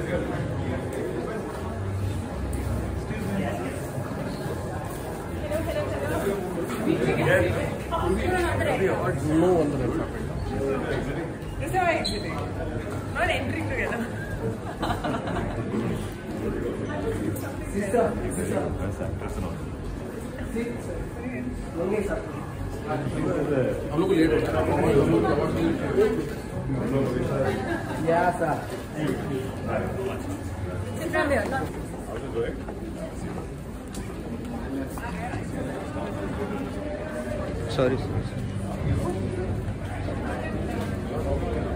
No one that has happened. This is how I exiting. Not entering together. Sister. That's enough. Yeah, sir. Sit down here. How is it going? Sorry.